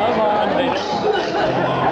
Come on, bitch.